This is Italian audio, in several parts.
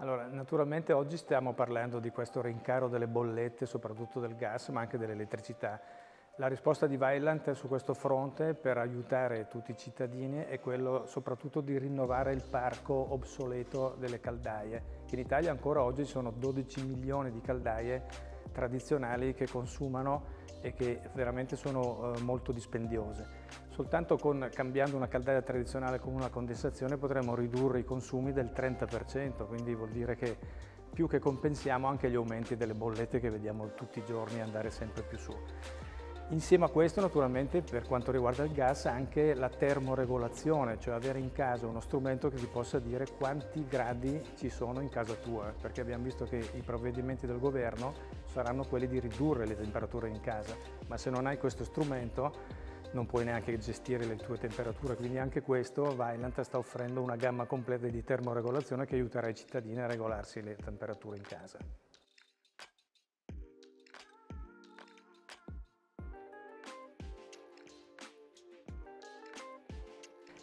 Allora, naturalmente oggi stiamo parlando di questo rincaro delle bollette, soprattutto del gas, ma anche dell'elettricità. La risposta di Vaillant su questo fronte per aiutare tutti i cittadini è quello soprattutto di rinnovare il parco obsoleto delle caldaie. In Italia ancora oggi ci sono 12 milioni di caldaie tradizionali che consumano e che veramente sono molto dispendiose. Soltanto cambiando una caldaia tradizionale con una condensazione potremo ridurre i consumi del 30%, quindi vuol dire che più che compensiamo anche gli aumenti delle bollette che vediamo tutti i giorni andare sempre più su. Insieme a questo naturalmente per quanto riguarda il gas anche la termoregolazione, cioè avere in casa uno strumento che ti possa dire quanti gradi ci sono in casa tua, perché abbiamo visto che i provvedimenti del governo saranno quelli di ridurre le temperature in casa, ma se non hai questo strumento non puoi neanche gestire le tue temperature, quindi anche questo Vaillant sta offrendo una gamma completa di termoregolazione che aiuterà i cittadini a regolarsi le temperature in casa.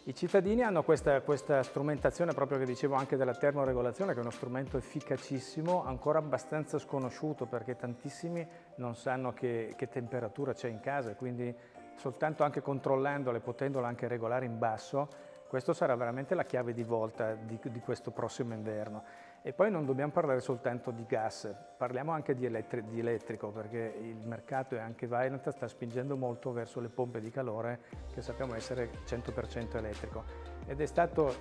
I cittadini hanno questa strumentazione proprio che dicevo anche della termoregolazione, che è uno strumento efficacissimo, ancora abbastanza sconosciuto perché tantissimi non sanno che temperatura c'è in casa, quindi soltanto anche controllandola e potendola anche regolare in basso, questo sarà veramente la chiave di volta di questo prossimo inverno. E poi non dobbiamo parlare soltanto di gas, parliamo anche di elettrico, perché il mercato e anche Vaillant sta spingendo molto verso le pompe di calore che sappiamo essere 100% elettrico. Ed è stato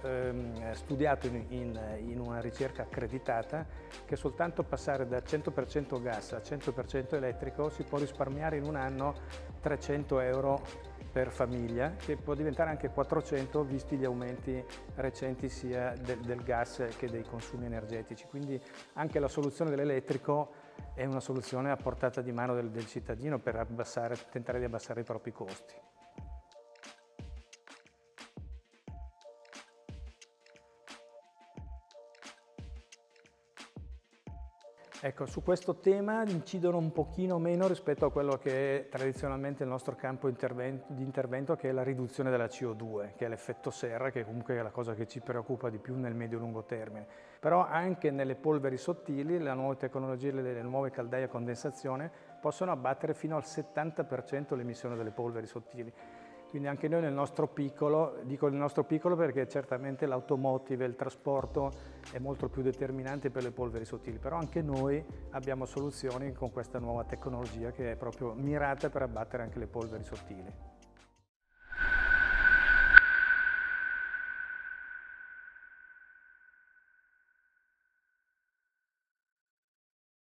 studiato in una ricerca accreditata che soltanto passare da 100% gas a 100% elettrico si può risparmiare in un anno 300 euro per famiglia, che può diventare anche 400 visti gli aumenti recenti sia del gas che dei consumi energetici. Quindi anche la soluzione dell'elettrico è una soluzione a portata di mano del cittadino per tentare di abbassare i propri costi. Ecco, su questo tema incidono un pochino meno rispetto a quello che è tradizionalmente il nostro campo di intervento, che è la riduzione della CO2, che è l'effetto serra, che comunque è la cosa che ci preoccupa di più nel medio-lungo termine. Però anche nelle polveri sottili, le nuove tecnologie, le nuove caldaie a condensazione possono abbattere fino al 70% l'emissione delle polveri sottili. Quindi anche noi nel nostro piccolo, dico il nostro piccolo perché certamente l'automotive, il trasporto è molto più determinante per le polveri sottili, però anche noi abbiamo soluzioni con questa nuova tecnologia che è proprio mirata per abbattere anche le polveri sottili.